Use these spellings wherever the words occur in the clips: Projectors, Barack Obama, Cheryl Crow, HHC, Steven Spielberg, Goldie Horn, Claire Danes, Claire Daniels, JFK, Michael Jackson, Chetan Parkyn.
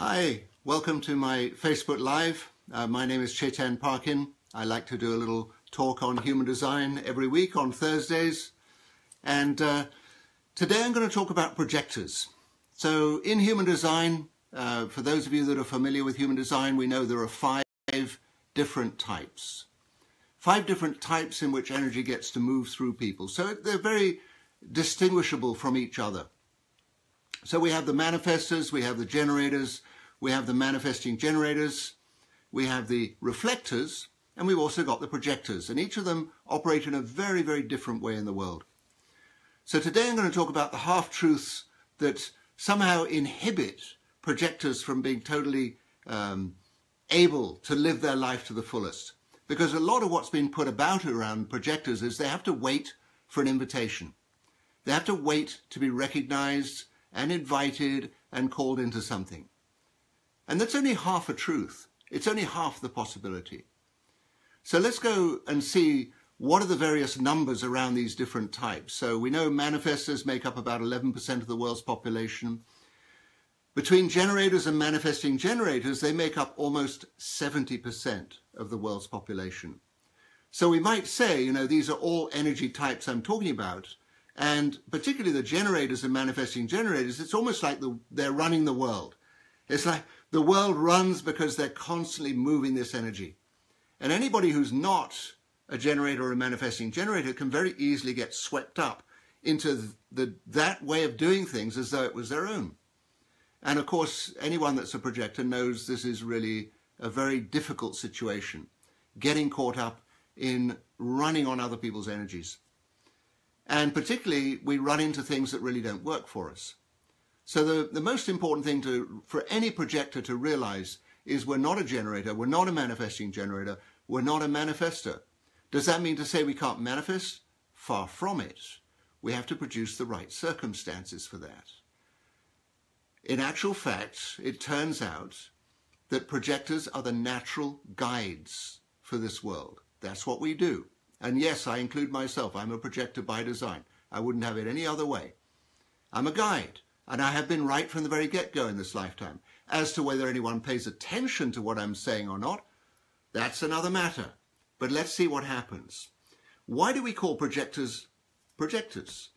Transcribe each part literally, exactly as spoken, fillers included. Hi, welcome to my Facebook Live. Uh, my name is Chetan Parkyn. I like to do a little talk on human design every week on Thursdays. And uh, today I'm going to talk about projectors. So in human design, uh, for those of you that are familiar with human design, we know there are five different types. Five different types in which energy gets to move through people. So they're very distinguishable from each other. So we have the manifestors, we have the generators, we have the manifesting generators, we have the reflectors, and we've also got the projectors. And each of them operate in a very, very different way in the world. So today I'm going to talk about the half-truths that somehow inhibit projectors from being totally um, able to live their life to the fullest. Because a lot of what's been put about around projectors is they have to wait for an invitation. They have to wait to be recognized and invited and called into something. And that's only half a truth. It's only half the possibility. So let's go and see what are the various numbers around these different types. So we know manifestors make up about eleven percent of the world's population. Between generators and manifesting generators, they make up almost seventy percent of the world's population. So we might say, you know, these are all energy types I'm talking about. And particularly the generators and manifesting generators, it's almost like the, they're running the world. It's like the world runs because they're constantly moving this energy. And anybody who's not a generator or a manifesting generator can very easily get swept up into the, the, that way of doing things as though it was their own. And of course, anyone that's a projector knows this is really a very difficult situation, getting caught up in running on other people's energies. And particularly, we run into things that really don't work for us. So the, the most important thing to, for any projector to realize is we're not a generator, we're not a manifesting generator, we're not a manifester. Does that mean to say we can't manifest? Far from it. We have to produce the right circumstances for that. In actual fact, it turns out that projectors are the natural guides for this world. That's what we do. And yes, I include myself. I'm a projector by design. I wouldn't have it any other way. I'm a guide, and I have been right from the very get-go in this lifetime. As to whether anyone pays attention to what I'm saying or not, that's another matter. But let's see what happens. Why do we call projectors projectors?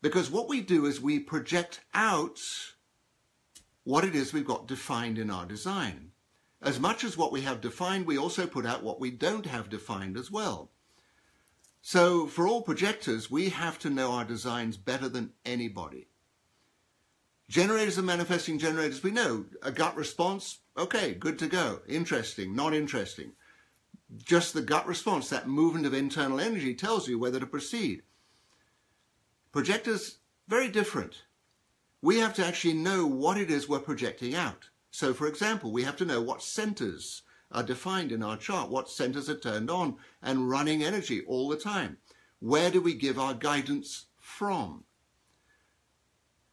Because what we do is we project out what it is we've got defined in our design. As much as what we have defined, we also put out what we don't have defined as well. So for all projectors, we have to know our designs better than anybody. Generators and manifesting generators, we know a gut response, okay, good to go, interesting, not interesting. Just the gut response, that movement of internal energy tells you whether to proceed. Projectors, very different. We have to actually know what it is we're projecting out. So for example, we have to know what centers are defined in our chart, what centers are turned on and running energy all the time. Where do we give our guidance from?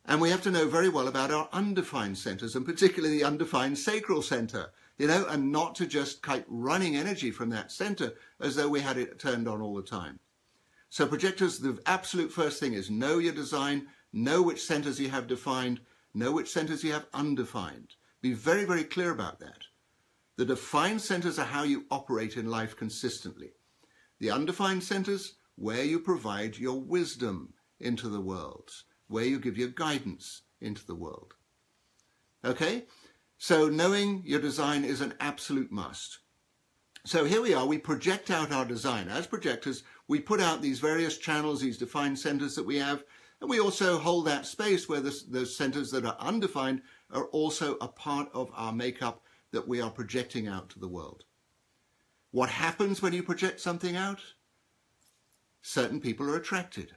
And we have to know very well about our undefined centers, and particularly the undefined sacral center, you know, and not to just keep running energy from that center as though we had it turned on all the time. So projectors, the absolute first thing is know your design, know which centers you have defined, know which centers you have undefined. Be very, very clear about that. The defined centers are how you operate in life consistently. The undefined centers, where you provide your wisdom into the world, where you give your guidance into the world. Okay? So knowing your design is an absolute must. So here we are, we project out our design. As projectors, we put out these various channels, these defined centers that we have, and we also hold that space where the, those centers that are undefined are also a part of our makeup that we are projecting out to the world. What happens when you project something out? Certain people are attracted.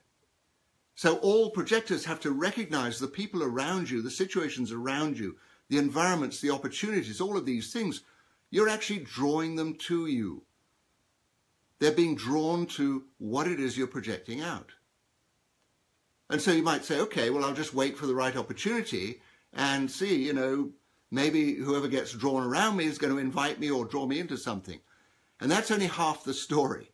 So all projectors have to recognize the people around you, the situations around you, the environments, the opportunities, all of these things. You're actually drawing them to you. They're being drawn to what it is you're projecting out. And so you might say, okay, well, I'll just wait for the right opportunity and see, you know, maybe whoever gets drawn around me is going to invite me or draw me into something. And that's only half the story.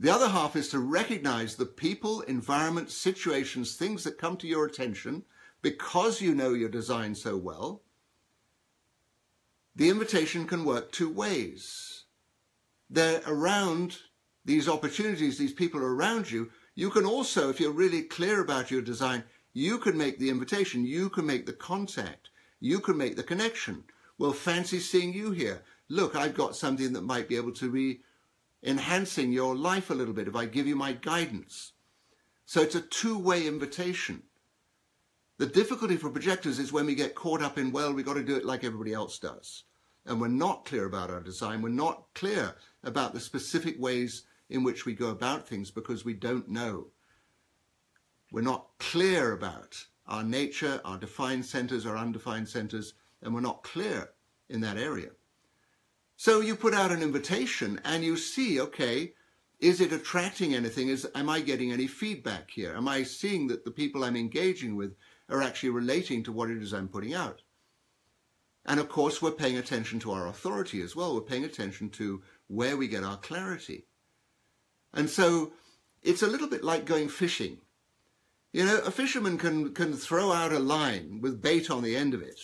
The other half is to recognize the people, environment, situations, things that come to your attention because you know your design so well, the invitation can work two ways. They're around these opportunities, these people around you. You can also, if you're really clear about your design, you can make the invitation, you can make the contact, you can make the connection. Well, fancy seeing you here. Look, I've got something that might be able to be enhancing your life a little bit if I give you my guidance. So it's a two-way invitation. The difficulty for projectors is when we get caught up in, well, we've got to do it like everybody else does. And we're not clear about our design. We're not clear about the specific ways in which we go about things because we don't know. We're not clear about our nature, our defined centers, our undefined centers, and we're not clear in that area. So you put out an invitation and you see, okay, is it attracting anything? Is, am I getting any feedback here? Am I seeing that the people I'm engaging with are actually relating to what it is I'm putting out? And of course, we're paying attention to our authority as well. We're paying attention to where we get our clarity. And so it's a little bit like going fishing. You know, a fisherman can, can throw out a line with bait on the end of it.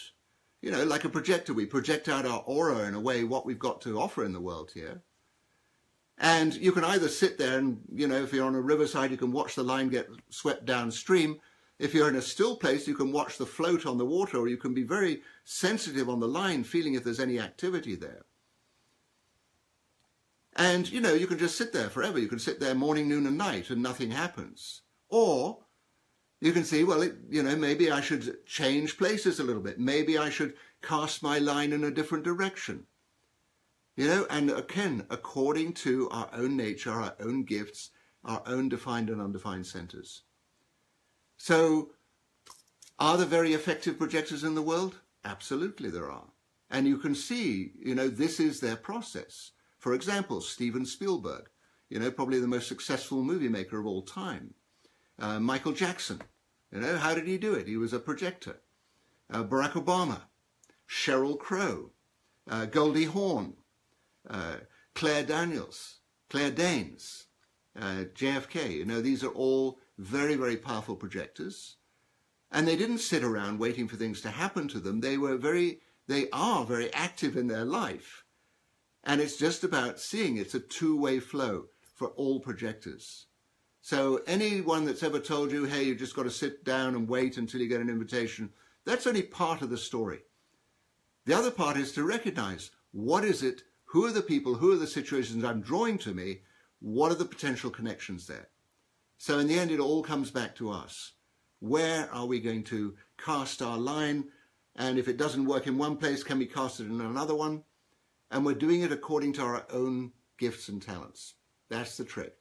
You know, like a projector, we project out our aura in a way, what we've got to offer in the world here. And you can either sit there and, you know, if you're on a riverside, you can watch the line get swept downstream. If you're in a still place, you can watch the float on the water, or you can be very sensitive on the line, feeling if there's any activity there. And, you know, you can just sit there forever. You can sit there morning, noon, and night, and nothing happens. Or you can see, well, it, you know, maybe I should change places a little bit. Maybe I should cast my line in a different direction. You know, and again, according to our own nature, our own gifts, our own defined and undefined centers. So, are there very effective projectors in the world? Absolutely there are. And you can see, you know, this is their process. For example, Steven Spielberg, you know, probably the most successful movie maker of all time. Uh, Michael Jackson, you know, how did he do it? He was a projector. Uh, Barack Obama, Cheryl Crow, uh, Goldie Horn, uh, Claire Daniels, Claire Danes, uh, J F K. You know, these are all very, very powerful projectors. And they didn't sit around waiting for things to happen to them. They were very, they are very active in their life. And it's just about seeing. It's a two-way flow for all projectors. So anyone that's ever told you, hey, you've just got to sit down and wait until you get an invitation, that's only part of the story. The other part is to recognize, what is it, who are the people, who are the situations I'm drawing to me, what are the potential connections there? So in the end, it all comes back to us. Where are we going to cast our line? And if it doesn't work in one place, can we cast it in another one? And we're doing it according to our own gifts and talents. That's the trick.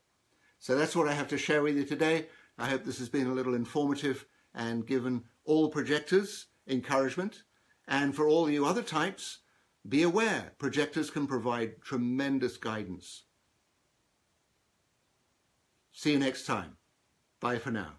So that's what I have to share with you today. I hope this has been a little informative and given all projectors encouragement. And for all you other types, be aware, projectors can provide tremendous guidance. See you next time. Bye for now.